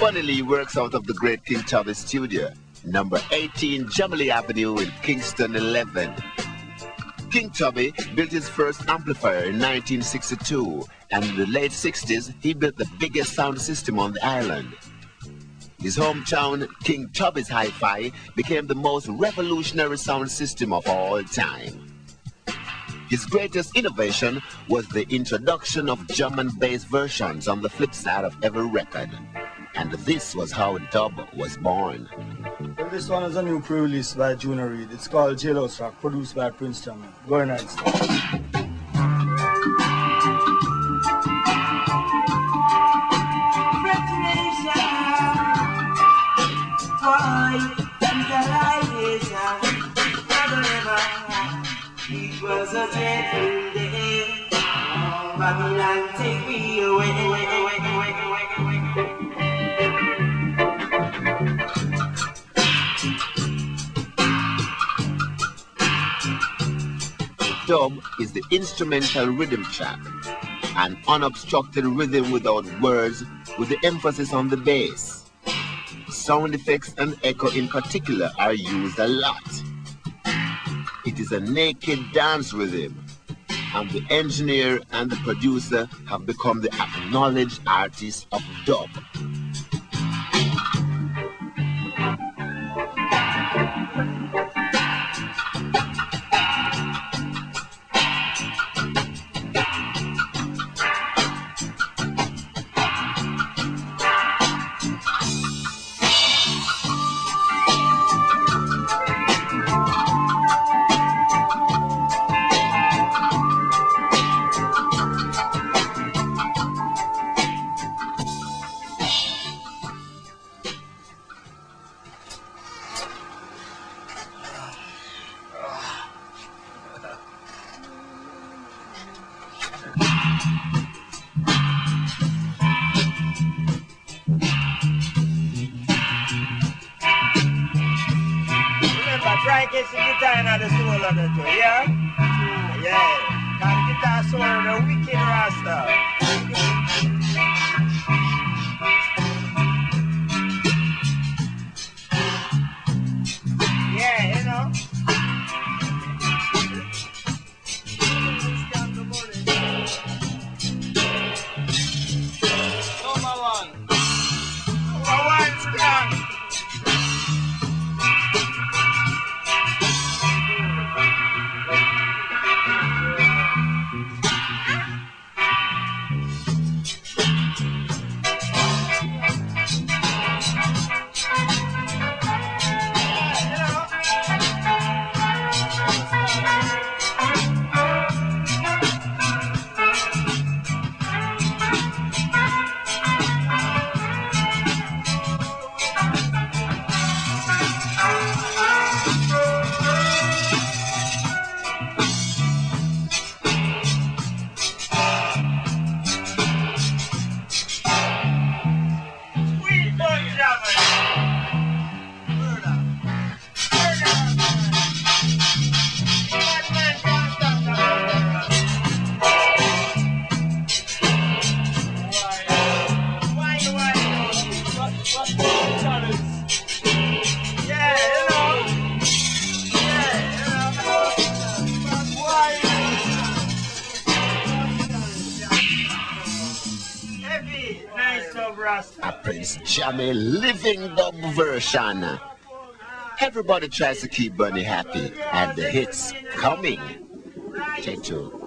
Bunny Lee works out of the great King Tubby's studio, number 18 Jemmy Avenue in Kingston 11. King Tubby built his first amplifier in 1962, and in the late 60s he built the biggest sound system on the island. His hometown, King Tubby's Hi-Fi, became the most revolutionary sound system of all time. His greatest innovation was the introduction of drum and bass versions on the flip side of every record. And this was how dub was born. This one is a new pre-release by Junior Reed. It's called Jailhouse Rock, produced by Prince Jammy. Go ahead and start. Was a dreadful day. Oh, Babylon, take me away, away, away, away, away, away. Dub is the instrumental rhythm track, an unobstructed rhythm without words, with the emphasis on the bass. Sound effects and echo in particular are used a lot. It is a naked dance rhythm, and the engineer and the producer have become the acknowledged artists of dub. Jammy living dub version. Everybody tries to keep Bunny happy, and the hits coming. Take two.